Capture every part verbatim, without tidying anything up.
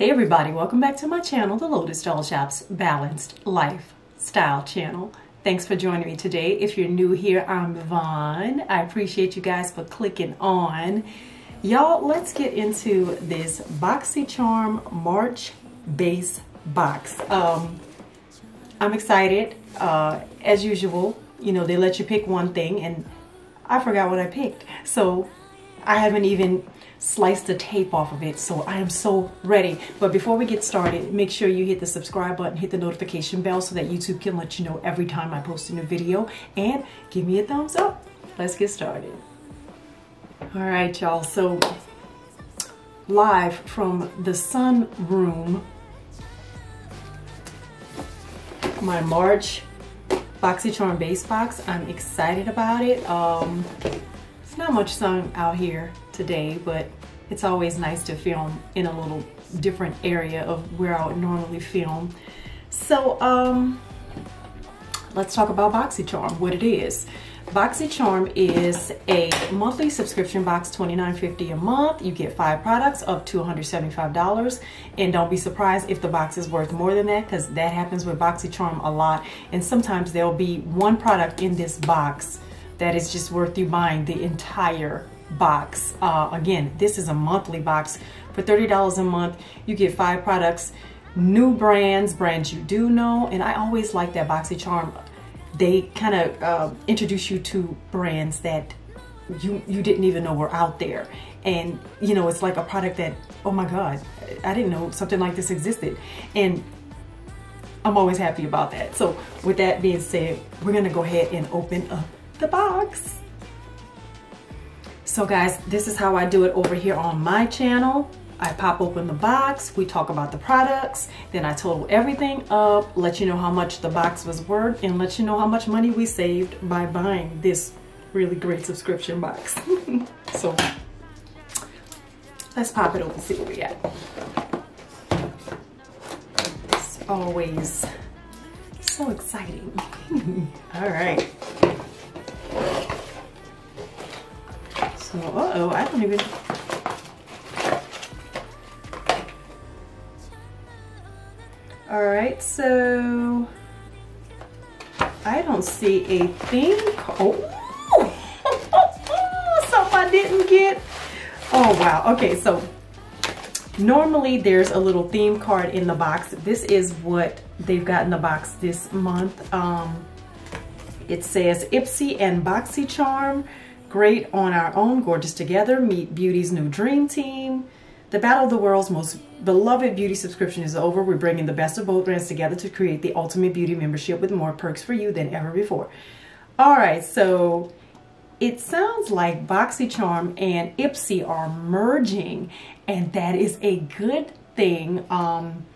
Hey everybody, welcome back to my channel, The Lotus Doll Shop's Balanced Lifestyle channel. Thanks for joining me today. If you're new here, I'm Yvonne. I appreciate you guys for clicking on. Y'all, let's get into this BoxyCharm March base box. Um, I'm excited, uh, as usual. You know, they let you pick one thing and I forgot what I picked. So I haven't even slice the tape off of it, so I am so ready. But before we get started, make sure you hit the subscribe button, hit the notification bell so that YouTube can let you know every time I post a new video, and give me a thumbs up. Let's get started. All right, y'all, so live from the sun room, my March BoxyCharm base box. I'm excited about it. Um, it's not much sun out here today, but it's always nice to film in a little different area of where I would normally film. So um, let's talk about BoxyCharm, what it is. BoxyCharm is a monthly subscription box, twenty-nine fifty a month. You get five products of two hundred seventy-five dollars, and don't be surprised if the box is worth more than that, because that happens with BoxyCharm a lot, and sometimes there'll be one product in this box that is just worth you buying the entire box. Uh, again, this is a monthly box. For thirty dollars a month, you get five products, new brands, brands you do know, and I always like that BoxyCharm. They kind of uh, introduce you to brands that you, you didn't even know were out there. And you know, it's like a product that, oh my God, I didn't know something like this existed. And I'm always happy about that. So with that being said, we're gonna go ahead and open up the box. So guys, this is how I do it over here on my channel. I pop open the box, we talk about the products, then I total everything up, let you know how much the box was worth, and let you know how much money we saved by buying this really great subscription box. So let's pop it open and see what we got. It's always so exciting. All right. So, uh-oh, I don't even... All right, so I don't see a thing. Oh, something I didn't get. Oh, wow. Okay, so normally there's a little theme card in the box. This is what they've got in the box this month. Um, it says Ipsy and BoxyCharm. Great on our own, gorgeous together, meet beauty's new dream team. The battle of the world's most beloved beauty subscription is over. We're bringing the best of both brands together to create the ultimate beauty membership with more perks for you than ever before. All right, so it sounds like BoxyCharm and Ipsy are merging, and that is a good thing. Um,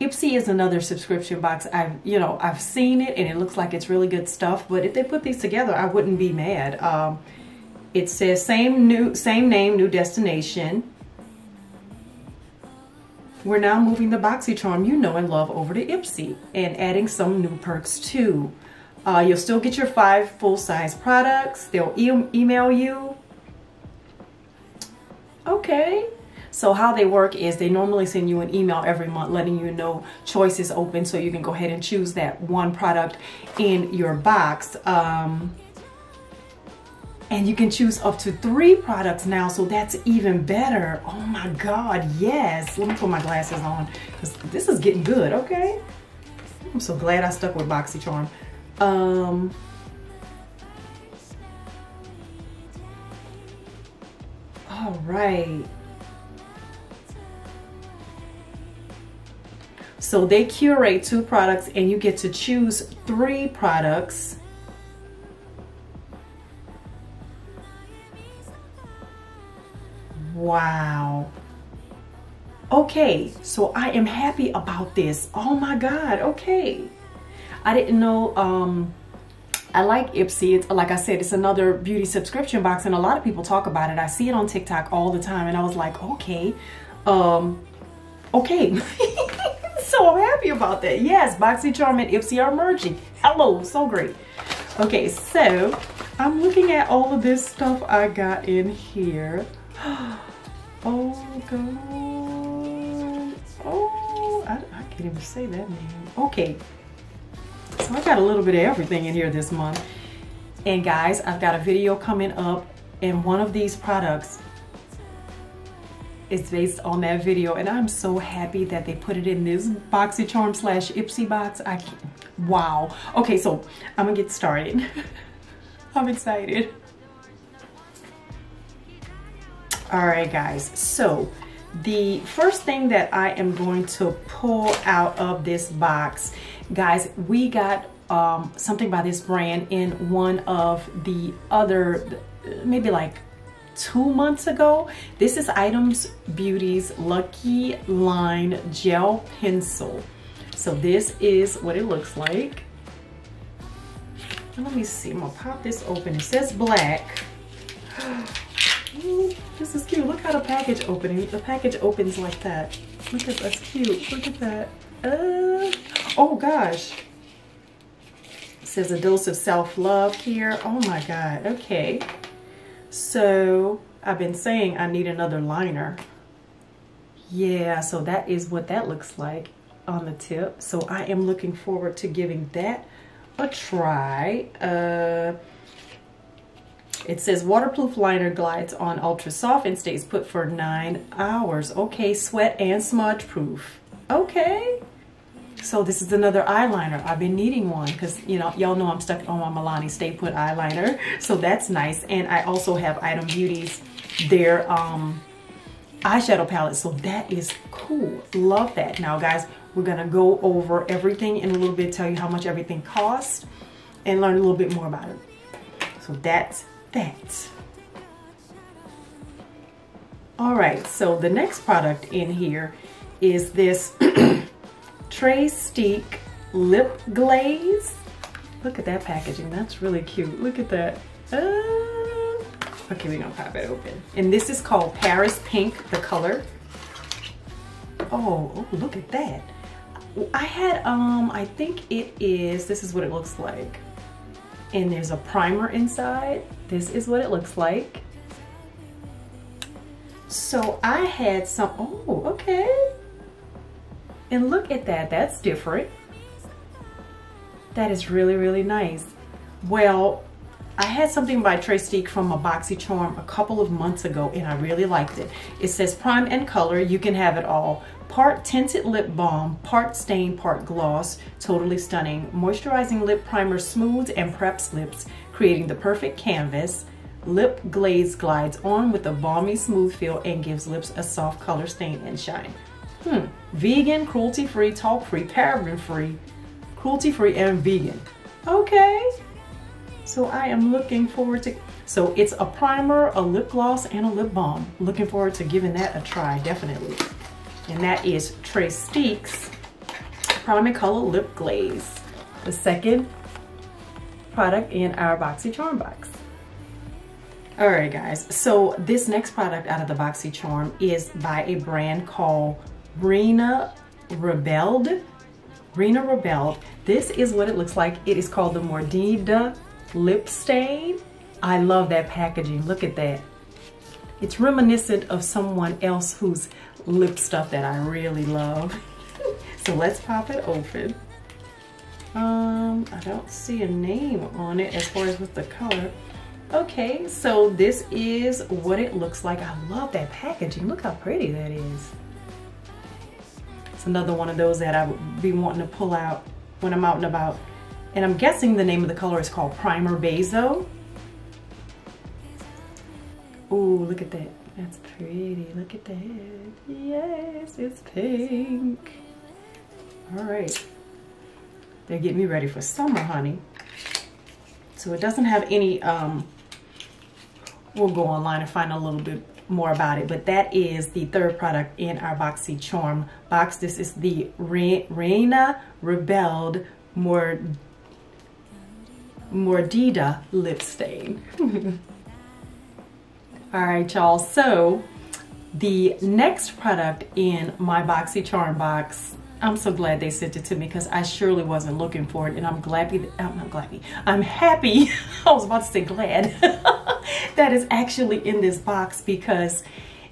Ipsy is another subscription box. I've, you know, I've seen it, and it looks like it's really good stuff, but if they put these together, I wouldn't be mad. Um, It says same new same name, new destination. We're now moving the BoxyCharm you know and love over to Ipsy and adding some new perks too. Uh, you'll still get your five full-size products. They'll e- email you. Okay. So how they work is they normally send you an email every month letting you know choice is open, so you can go ahead and choose that one product in your box. Um, And you can choose up to three products now, so that's even better. Oh my God, yes. Let me put my glasses on, because this is getting good, okay? I'm so glad I stuck with BoxyCharm. Um, all right. So they curate two products and you get to choose three products. Wow. Okay, so I am happy about this. Oh my God, okay. I didn't know, um, I like Ipsy. It's, like I said, it's another beauty subscription box, and a lot of people talk about it. I see it on TikTok all the time, and I was like, okay, um, okay. So I'm happy about that. Yes, BoxyCharm and Ipsy are merging. Hello, so great. Okay, so I'm looking at all of this stuff I got in here. Oh God. Oh can't even say that name. Okay. So I got a little bit of everything in here this month. And guys, I've got a video coming up, and one of these products is based on that video, and I'm so happy that they put it in this BoxyCharm slash Ipsy box. I can't, wow. Okay, so I'm gonna get started. I'm excited. All right, guys, so the first thing that I am going to pull out of this box, guys, we got um, something by this brand in one of the other, maybe like two months ago. This is I T E M Beauty's Lucky Line Gel Pencil. So this is what it looks like. Let me see, I'm gonna pop this open. It says black. Ooh, this is cute. Look how the package opening. The package opens like that. Look at that's cute. Look at that. Uh, oh gosh. It says a dose of self-love here. Oh my God. Okay. So I've been saying I need another liner. Yeah, so that is what that looks like on the tip. So I am looking forward to giving that a try. Uh, it says waterproof liner glides on ultra soft and stays put for nine hours. Okay, sweat and smudge proof. Okay. So this is another eyeliner. I've been needing one because, you know, y'all know I'm stuck on my Milani Stay Put eyeliner. So that's nice. And I also have I T E M Beauty's, their um, eyeshadow palette. So that is cool. Love that. Now, guys, we're going to go over everything in a little bit, tell you how much everything costs, and learn a little bit more about it. So that's that. All right. So the next product in here is this... treStique lip glaze. Look at that packaging. That's really cute. Look at that. Uh, okay, we're gonna pop it open. And this is called Paris Pink, the color. Oh, oh, look at that. I had, um, I think it is, this is what it looks like. And there's a primer inside. This is what it looks like. So I had some, oh, okay. And look at that, that's different. That is really, really nice. Well, I had something by treStique from a BoxyCharm a couple of months ago, and I really liked it. It says prime and color, you can have it all. Part tinted lip balm, part stain, part gloss, totally stunning. Moisturizing lip primer smooths and preps lips, creating the perfect canvas. Lip glaze glides on with a balmy smooth feel and gives lips a soft color stain and shine. Hmm. Vegan, cruelty-free, talc-free, paraben-free, cruelty-free, and vegan. Okay. So I am looking forward to... So it's a primer, a lip gloss, and a lip balm. Looking forward to giving that a try, definitely. And that is treStique's Prime and Color Lip Glaze. The second product in our BoxyCharm box. Alright guys, so this next product out of the BoxyCharm is by a brand called Reina Rebelde. Reina Rebelde. This is what it looks like. It is called the Mordida Lip Stain. I love that packaging. Look at that. It's reminiscent of someone else whose lip stuff that I really love. So let's pop it open. Um, I don't see a name on it as far as with the color. Okay, so this is what it looks like. I love that packaging. Look how pretty that is. It's another one of those that I would be wanting to pull out when I'm out and about. And I'm guessing the name of the color is called Primer Bezo. Ooh, look at that. That's pretty. Look at that. Yes, it's pink. All right. They're getting me ready for summer, honey. So it doesn't have any, um, we'll go online and find a little bit more about it, but that is the third product in our BoxyCharm box. This is the Re Reina Rebelde Mord Mordida Lip Stain. All right, y'all, so the next product in my BoxyCharm box, I'm so glad they sent it to me because I surely wasn't looking for it, and I'm glad, that, I'm not glad, I'm happy, I was about to say glad, that is actually in this box because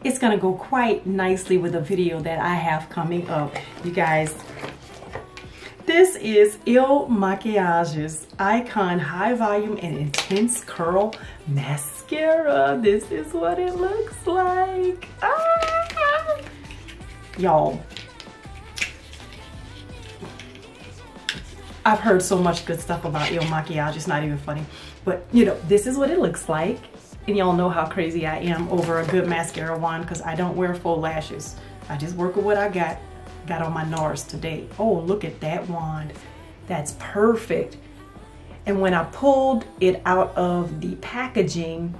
it's going to go quite nicely with a video that I have coming up. You guys, This is Il Makiage's Icon High Volume and Intense Curl Mascara. This is what it looks like. Ah! Y'all, I've heard so much good stuff about Il Makiage, it's not even funny. But you know, this is what it looks like. And y'all know how crazy I am over a good mascara wand because I don't wear full lashes. I just work with what I got. Got on my NARS today. Oh, look at that wand. That's perfect. And when I pulled it out of the packaging,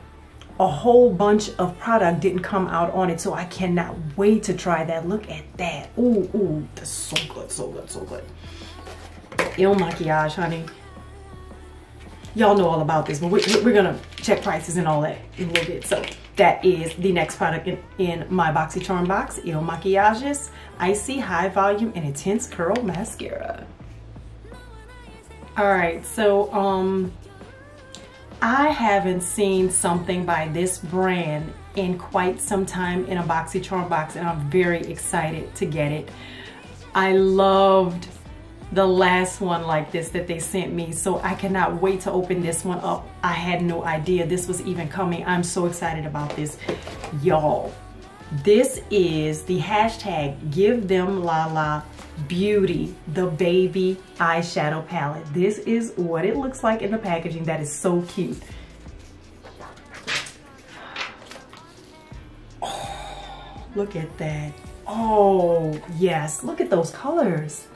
a whole bunch of product didn't come out on it, so I cannot wait to try that. Look at that. Ooh, ooh, that's so good, so good, so good. Il Makiage, honey. Y'all know all about this, but we, we're gonna check prices and all that in a little bit. So that is the next product in, in my BoxyCharm box, Il Makiage's Icy High Volume and Intense Curl Mascara. All right, so um, I haven't seen something by this brand in quite some time in a BoxyCharm box, and I'm very excited to get it. I loved the last one like this that they sent me, so I cannot wait to open this one up. I had no idea this was even coming. I'm so excited about this, y'all. This is the hashtag Give Them Lala Beauty, the baby eyeshadow palette. This is what it looks like in the packaging. That is so cute. Oh, look at that. Oh yes, look at those colors.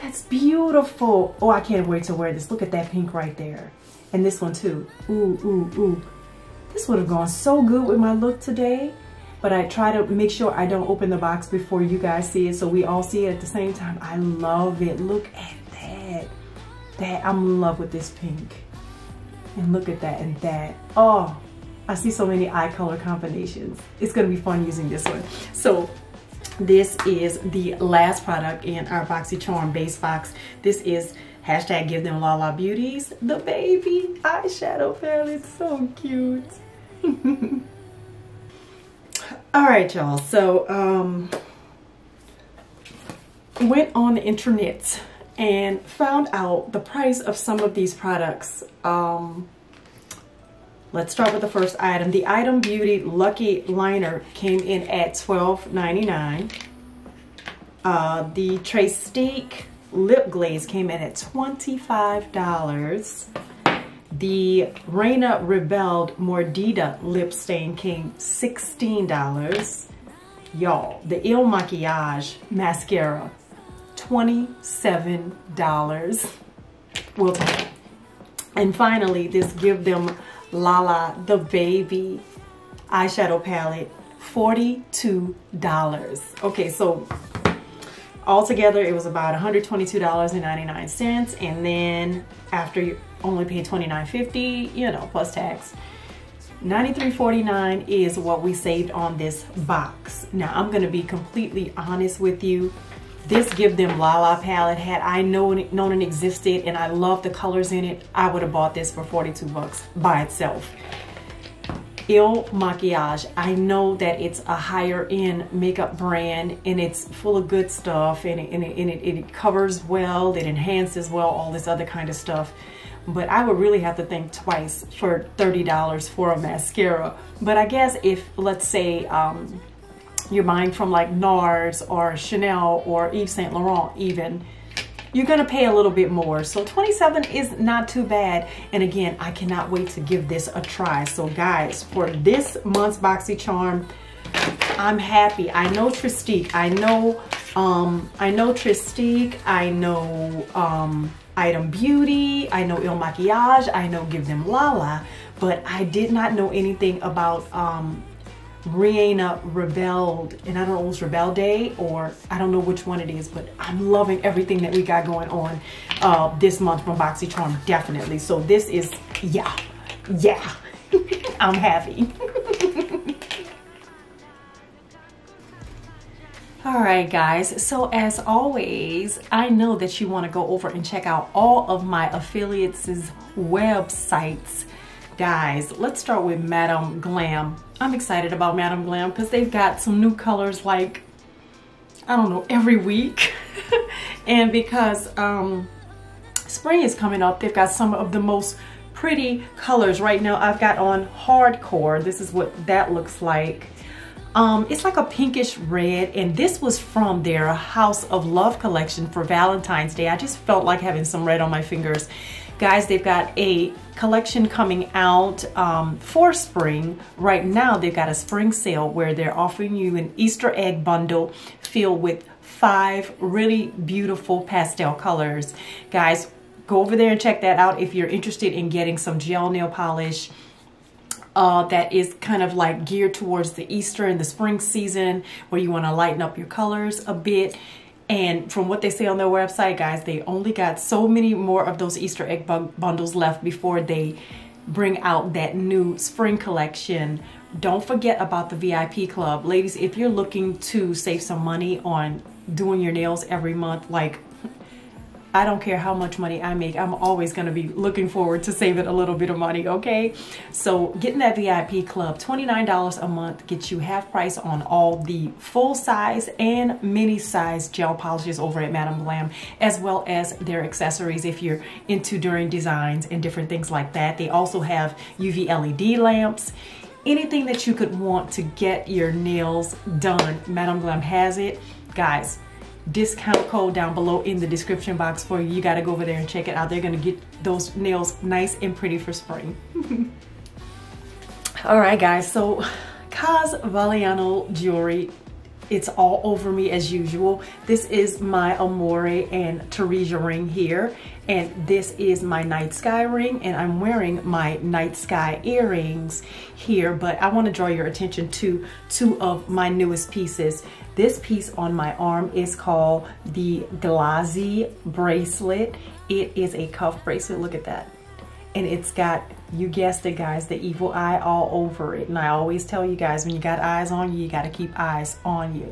That's beautiful. Oh, I can't wait to wear this. Look at that pink right there. And this one too. Ooh, ooh, ooh. This would have gone so good with my look today, but I try to make sure I don't open the box before you guys see it, so we all see it at the same time. I love it. Look at that. That, I'm in love with this pink. And look at that and that. Oh, I see so many eye color combinations. It's gonna be fun using this one. So, this is the last product in our BoxyCharm base box. This is hashtag Give Them Lala Beauties, the baby eyeshadow palette. So cute. All right, y'all. So um, went on the internet and found out the price of some of these products. Um, Let's start with the first item. The ITEM Beauty Lucky Liner came in at twelve ninety-nine. Uh, the treStique Lip Glaze came in at twenty-five dollars. The Reina Rebelde Mordida Lip Stain came sixteen dollars. Y'all, the Il Makiage Mascara, twenty-seven dollars. We'll take it. And finally, this Give Them Lala, the baby eyeshadow palette, forty-two dollars. Okay, so altogether it was about one hundred twenty-two dollars and ninety-nine cents, and then after you only paid twenty-nine fifty, you know, plus tax, ninety-three forty-nine is what we saved on this box. Now, I'm gonna be completely honest with you. This Give Them Lala palette, had I known, known it existed and I love the colors in it, I would have bought this for forty-two bucks by itself. Il Makiage, I know that it's a higher end makeup brand and it's full of good stuff, and it, and it, and it, it covers well, it enhances well, all this other kind of stuff. But I would really have to think twice for thirty dollars for a mascara. But I guess if, let's say, um, you're buying from like NARS or Chanel or Yves Saint Laurent even, you're gonna pay a little bit more. So twenty-seven is not too bad. And again, I cannot wait to give this a try. So guys, for this month's BoxyCharm, I'm happy. I know treStique, I know, um, I know treStique, I know um, ITEM Beauty, I know Il Makiage, I know Give Them Lala, but I did not know anything about um, Reina Rebelde, and I don't know if it's Rebelde or I don't know which one it is, but I'm loving everything that we got going on uh, this month from BoxyCharm, definitely. So this is, yeah, yeah, I'm happy. All right, guys, so as always, I know that you want to go over and check out all of my affiliates' websites. Guys, let's start with Madame Glam. I'm excited about Madame Glam because they've got some new colors like, I don't know, every week. And because um, spring is coming up, they've got some of the most pretty colors. Right now I've got on Hardcore. This is what that looks like. Um, it's like a pinkish red, and this was from their House of Love collection for Valentine's Day. I just felt like having some red on my fingers. Guys, they've got a collection coming out um, for spring. Right now they've got a spring sale where they're offering you an Easter egg bundle filled with five really beautiful pastel colors. Guys, go over there and check that out if you're interested in getting some gel nail polish Uh, that is kind of like geared towards the Easter and the spring season, where you want to lighten up your colors a bit. And from what they say on their website, guys, they only got so many more of those Easter egg bu- bundles left before they bring out that new spring collection. Don't forget about the V I P club. Ladies, if you're looking to save some money on doing your nails every month, like, I don't care how much money I make, I'm always going to be looking forward to saving a little bit of money, okay? So get in that V I P club. twenty-nine dollars a month gets you half price on all the full size and mini size gel polishes over at Madame Glam, as well as their accessories if you're into during designs and different things like that. They also have U V L E D lamps. Anything that you could want to get your nails done, Madame Glam has it. Guys, discount code down below in the description box for you. You got to go over there and check it out. They're going to get those nails nice and pretty for spring. All right, guys, so Casvaliano Jewelry, it's all over me as usual. This is my Amore and Teresia ring here, and this is my Night Sky ring, and I'm wearing my Night Sky earrings here. But I want to draw your attention to two of my newest pieces. This piece on my arm is called the Glazy bracelet. It is a cuff bracelet, look at that. And it's got, you guessed it guys, the evil eye all over it. And I always tell you guys, when you got eyes on you, you gotta keep eyes on you.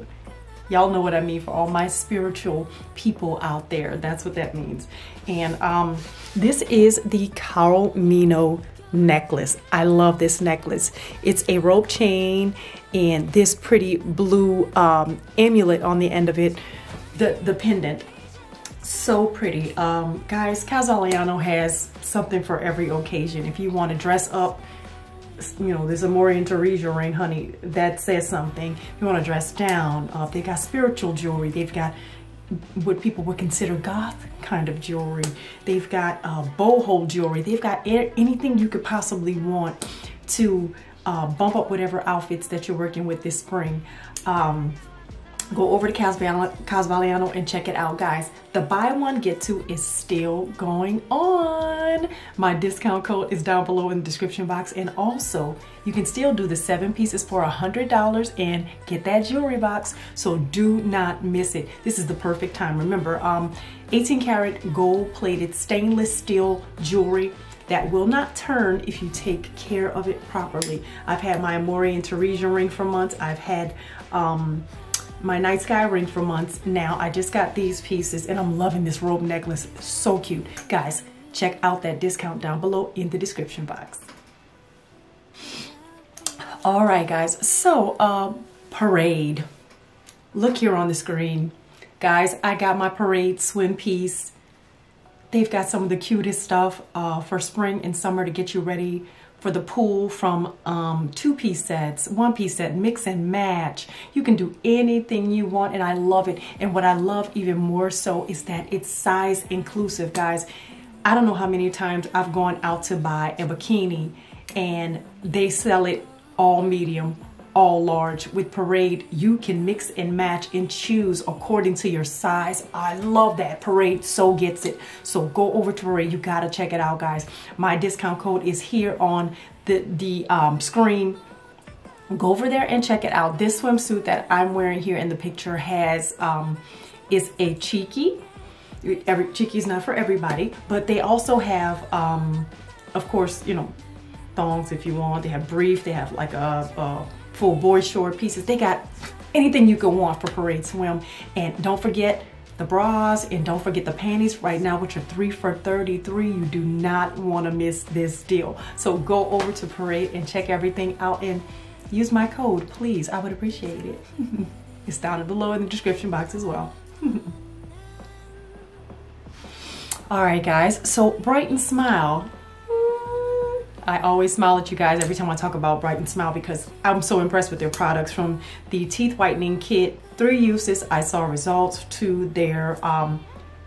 Y'all know what I mean, for all my spiritual people out there. That's what that means. And um, this is the Coral Mino necklace. I love this necklace. It's a rope chain and this pretty blue um, amulet on the end of it, the, the pendant. So pretty. Um, guys, Casvaliano has something for every occasion. If you want to dress up, you know, there's a Amore and Teresia ring, honey, that says something. If you want to dress down, uh, they got spiritual jewelry. They've got what people would consider goth kind of jewelry. They've got uh, boho jewelry. They've got anything you could possibly want to uh, bump up whatever outfits that you're working with this spring. Um, Go over to Casvaliano and check it out, guys. The buy one, get two is still going on. My discount code is down below in the description box. And also, you can still do the seven pieces for one hundred dollars and get that jewelry box. So do not miss it. This is the perfect time. Remember, um, eighteen karat gold-plated stainless steel jewelry that will not turn if you take care of it properly. I've had my Amore and Teresia ring for months. I've had... Um, my Night Sky ring for months now. I just got these pieces and I'm loving this rope necklace. So cute. Guys, check out that discount down below in the description box. All right, guys. So, um, Parade. Look here on the screen. Guys, I got my Parade swim piece. They've got some of the cutest stuff uh, for spring and summer to get you ready for the pool, from um, two-piece sets, one-piece set, mix and match. You can do anything you want, and I love it. And what I love even more so is that it's size inclusive, guys. I don't know how many times I've gone out to buy a bikini, and they sell it all medium, all large. With Parade, you can mix and match and choose according to your size. I love that. Parade so gets it. So go over to Parade. You gotta check it out, guys. My discount code is here on the, the um, screen. Go over there and check it out. This swimsuit that I'm wearing here in the picture has um, is a cheeky. Every cheeky is not for everybody, but they also have, um, of course, you know, thongs if you want. They have brief, they have like a, a full boy short pieces. They got anything you could want for Parade swim. And don't forget the bras, and don't forget the panties right now, which are three for thirty-three. You do not want to miss this deal. So go over to Parade and check everything out, and use my code, please. I would appreciate it. It's down below in the description box as well. Alright guys, so Brytn Smile. I always smile at you guys every time I talk about Brytn Smile because I'm so impressed with their products, from the teeth whitening kit, three uses, I saw results, to their um,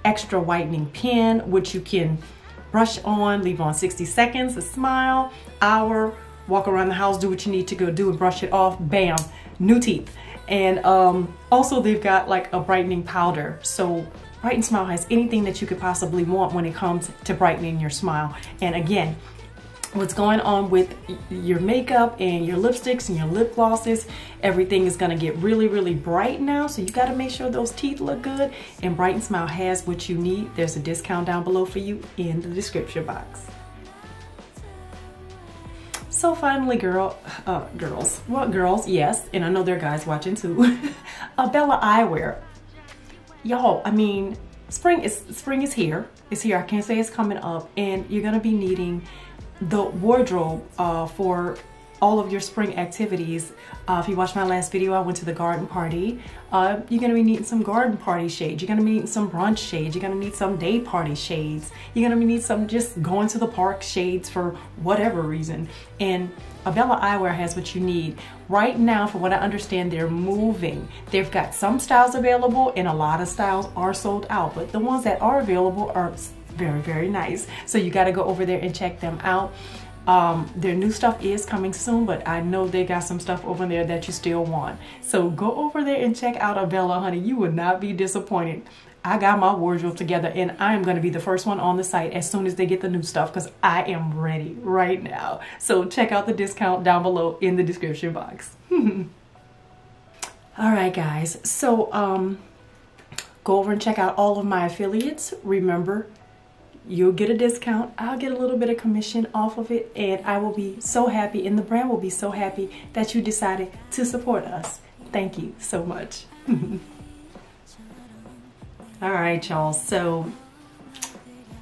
extra whitening pen, which you can brush on, leave on sixty seconds, a smile, hour, walk around the house, do what you need to go do and brush it off, bam, new teeth. And um, also they've got like a brightening powder. So Brytn Smile has anything that you could possibly want when it comes to brightening your smile. And again, what's going on with your makeup and your lipsticks and your lip glosses, everything is going to get really really bright now, so you got to make sure those teeth look good, and Brytn Smile has what you need. There's a discount down below for you in the description box. So finally, girl, uh, girls, what girls, yes, and I know there are guys watching too, Abella Eyewear. Y'all, I mean, spring is spring is here, it's here, I can't say it's coming up, and you're going to be needing the wardrobe uh, for all of your spring activities. Uh, if you watched my last video, I went to the garden party. Uh, you're gonna be needing some garden party shades. You're gonna be needing some brunch shades. You're gonna need some day party shades. You're gonna need some just going to the park shades for whatever reason. And Abella Eyewear has what you need. Right now, from what I understand, they're moving. They've got some styles available and a lot of styles are sold out, but the ones that are available are very very nice, so you got to go over there and check them out. Um, their new stuff is coming soon, but I know they got some stuff over there that you still want, so go over there and check out Abella, honey. You would not be disappointed. I got my wardrobe together and I am going to be the first one on the site as soon as they get the new stuff, because I am ready right now. So check out the discount down below in the description box. All right guys, so um, go over and check out all of my affiliates. Remember, you'll get a discount, I'll get a little bit of commission off of it, and I will be so happy, and the brand will be so happy that you decided to support us. Thank you so much. All right, y'all. So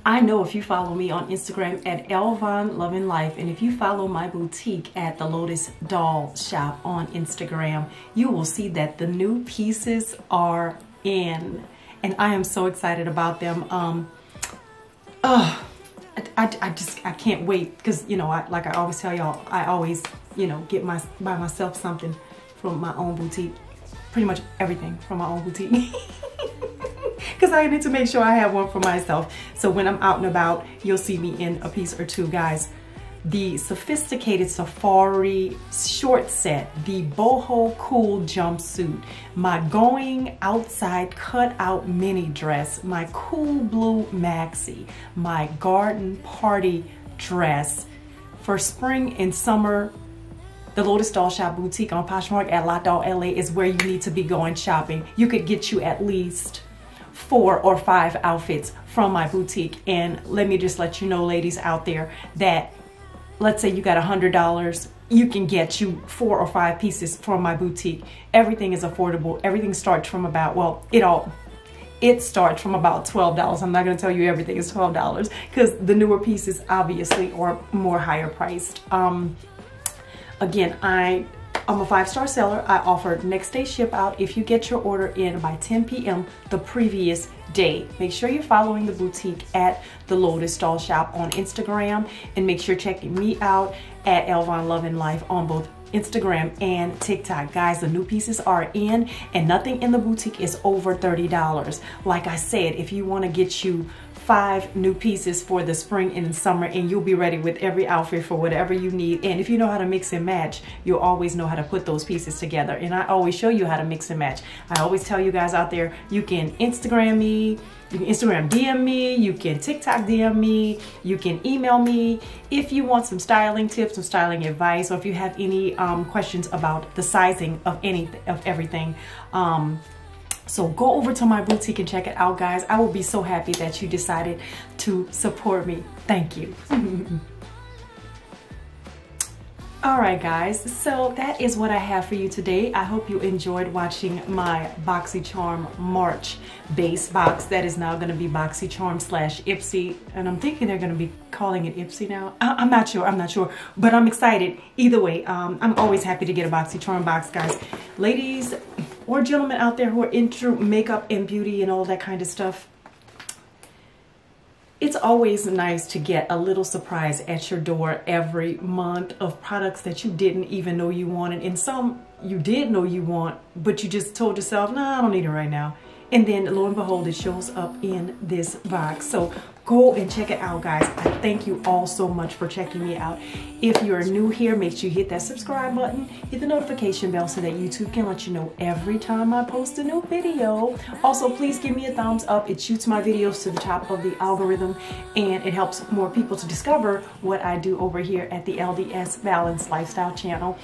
I know if you follow me on Instagram at L Von Lovin Life, and if you follow my boutique at The Lotus Doll Shop on Instagram, you will see that the new pieces are in, and I am so excited about them. Um, Oh, I, I, I just, I can't wait, because, you know, I, like I always tell y'all, I always, you know, get my, buy myself something from my own boutique. Pretty much everything from my own boutique. Because I need to make sure I have one for myself. So when I'm out and about, you'll see me in a piece or two, guys. The sophisticated safari short set, the boho cool jumpsuit, my going outside cutout mini dress, my cool blue maxi, my garden party dress for spring and summer. The Lotus Doll Shop boutique on Poshmark at L A L L A is where you need to be going shopping. You could get you at least four or five outfits from my boutique, and let me just let you know, ladies out there, that let's say you got a hundred dollars, you can get you four or five pieces from my boutique. Everything is affordable. Everything starts from about, well, it all, it starts from about twelve dollars. I'm not gonna tell you everything is twelve dollars, because the newer pieces obviously are more higher priced. Um, again, I, I'm a five-star seller. I offer next day ship out if you get your order in by ten P M the previous day. Make sure you're following the boutique at The Lotus Doll Shop on Instagram, and make sure you're checking me out at L Von Lovin Life on both Instagram and TikTok. Guys, the new pieces are in, and nothing in the boutique is over thirty dollars. Like I said, if you want to get you five new pieces for the spring and summer, and you'll be ready with every outfit for whatever you need. And if you know how to mix and match, you'll always know how to put those pieces together. And I always show you how to mix and match. I always tell you guys out there, you can Instagram me, you can Instagram D M me, you can TikTok D M me, you can email me if you want some styling tips, some styling advice, or if you have any um, questions about the sizing of any of everything. Um, So go over to my boutique and check it out, guys. I will be so happy that you decided to support me. Thank you. All right, guys. So that is what I have for you today. I hope you enjoyed watching my BoxyCharm March base box that is now going to be BoxyCharm slash Ipsy. And I'm thinking they're going to be calling it Ipsy now. I I'm not sure. I'm not sure. But I'm excited. Either way, um, I'm always happy to get a BoxyCharm box, guys. Ladies or gentlemen out there who are into makeup and beauty and all that kind of stuff, It's always nice to get a little surprise at your door every month of products that you didn't even know you wanted, and some you did know you want, but you just told yourself, nah, I don't need it right now. And then lo and behold, it shows up in this box. So go and check it out, guys. I thank you all so much for checking me out. If you're new here, make sure you hit that subscribe button, hit the notification bell so that YouTube can let you know every time I post a new video. Also, please give me a thumbs up. It shoots my videos to the top of the algorithm, and it helps more people to discover what I do over here at the L D S Balanced Lifestyle channel.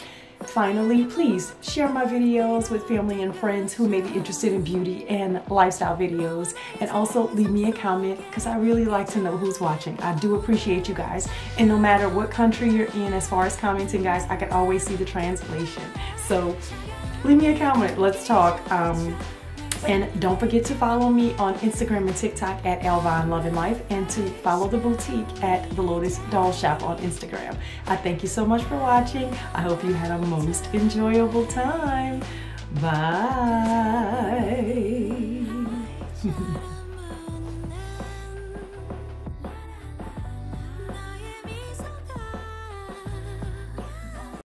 Finally, please share my videos with family and friends who may be interested in beauty and lifestyle videos, and also leave me a comment because I really like to know who's watching. I do appreciate you guys, and no matter what country you're in as far as commenting, guys, I can always see the translation. So leave me a comment, let's talk. Um, and don't forget to follow me on Instagram and TikTok at Elvine Love and Life, and to follow the boutique at The Lotus Doll Shop on Instagram. I thank you so much for watching. I hope you had a most enjoyable time. Bye.